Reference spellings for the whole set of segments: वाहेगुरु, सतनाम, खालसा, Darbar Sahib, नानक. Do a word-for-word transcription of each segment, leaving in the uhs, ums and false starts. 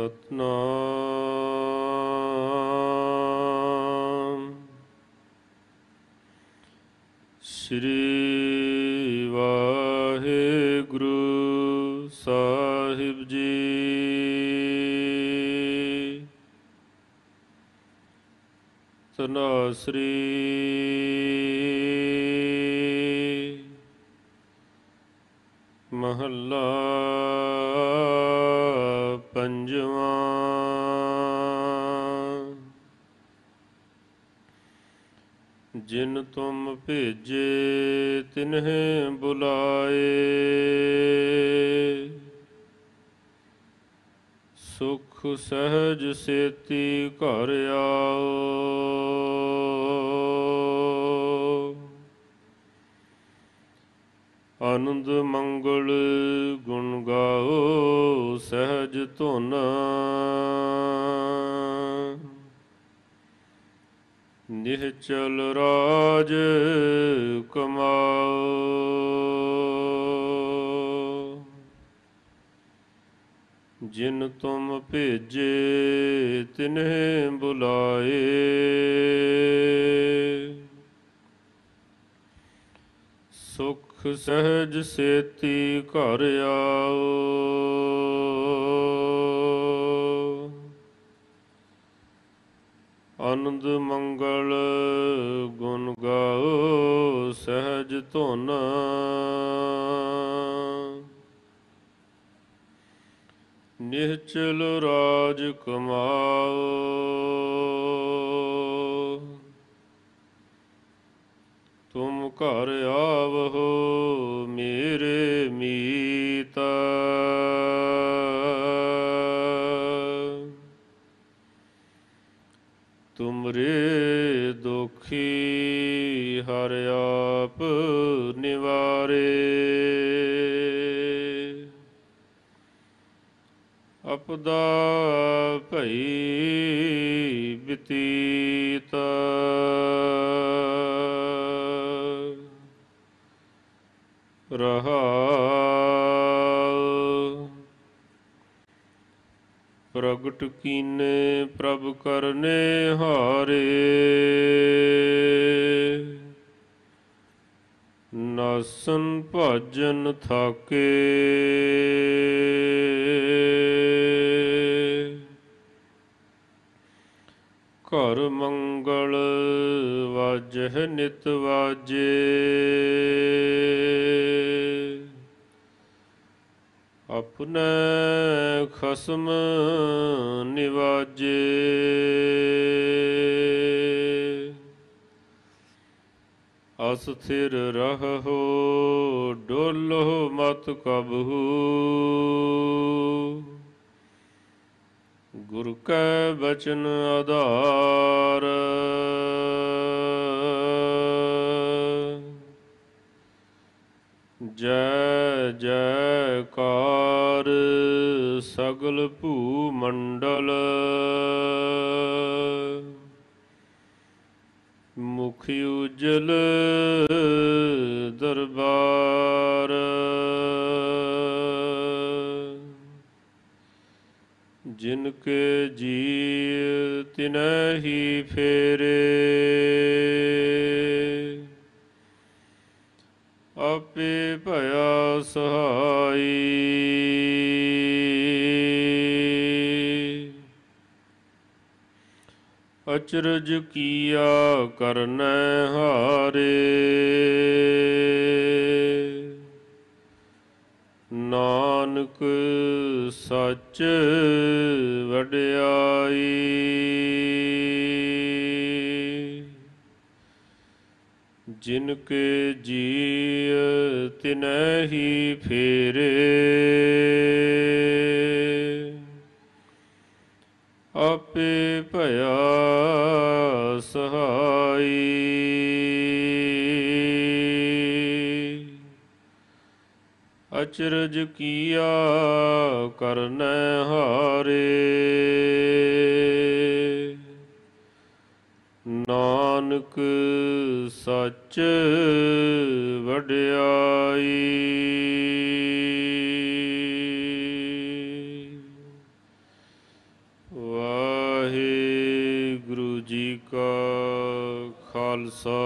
सतनाम श्री वाहेगुरु साहिब जी। तना श्री महला पंजवा। जिन तुम भेजे तिन्हें बुलाए, सुख सहज सेती घर आओ। आनंद मंगल गुण गाओ सहज धुन, निहचल राज कमाओ। जिन तुम भेजे तिन्हें बुलाए, सुख सहज सेती घर आओ। आनंद मंगल गुण गाओ सहज धुन, निहचल राज कमाओ। तुम घर आवहो मेरे मीता, तुमरे दुखी हर आप निवारे। अपदा भई बितीता, रहा प्रगट कीने प्रभ करने हारे। नासन भजन थाके घर मंगल वाजह नित वाजे। अपने खसम निवाजे, अस्थिर रहो डोलो मत कबहू। गुर के बचन आधार, जय जयकार सगल भूमंडल। मुखि उजल दरबार, जिनके जी तिनहि फेरे। आपे भया सहाई, अचरज किया करने हारे। नानक सच वड्याई, जिनके जी तिनहि फेरे। आपे भया सहाई, अचरज किया करने हारे। नानक सच वड्याई। वाहेगुरु जी का खालसा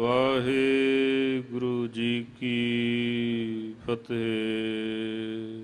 वाहेगुरु जी की फतेह।